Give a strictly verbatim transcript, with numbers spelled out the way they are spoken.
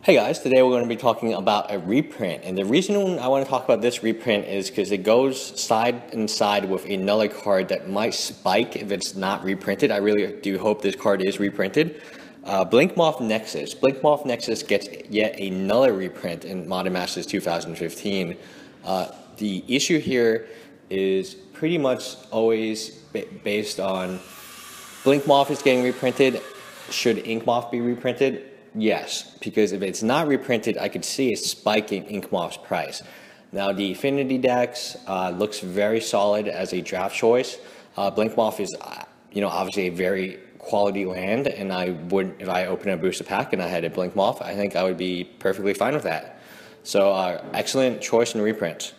Hey guys, today we're going to be talking about a reprint, and the reason I want to talk about this reprint is because it goes side and side with another card that might spike if it's not reprinted. I really do hope this card is reprinted. Uh, Blinkmoth Nexus. Blinkmoth Nexus gets yet another reprint in Modern Masters two thousand fifteen. Uh, the issue here is pretty much always based on Blinkmoth is getting reprinted. Should Inkmoth be reprinted? Yes, because if it's not reprinted, I could see it spiking Inkmoth's price. Now, the Affinity decks uh, looks very solid as a draft choice. Uh, Blinkmoth is, you know, obviously a very quality land, and I would, if I opened a booster pack and I had a Blinkmoth, I think I would be perfectly fine with that. So, uh, excellent choice and reprint.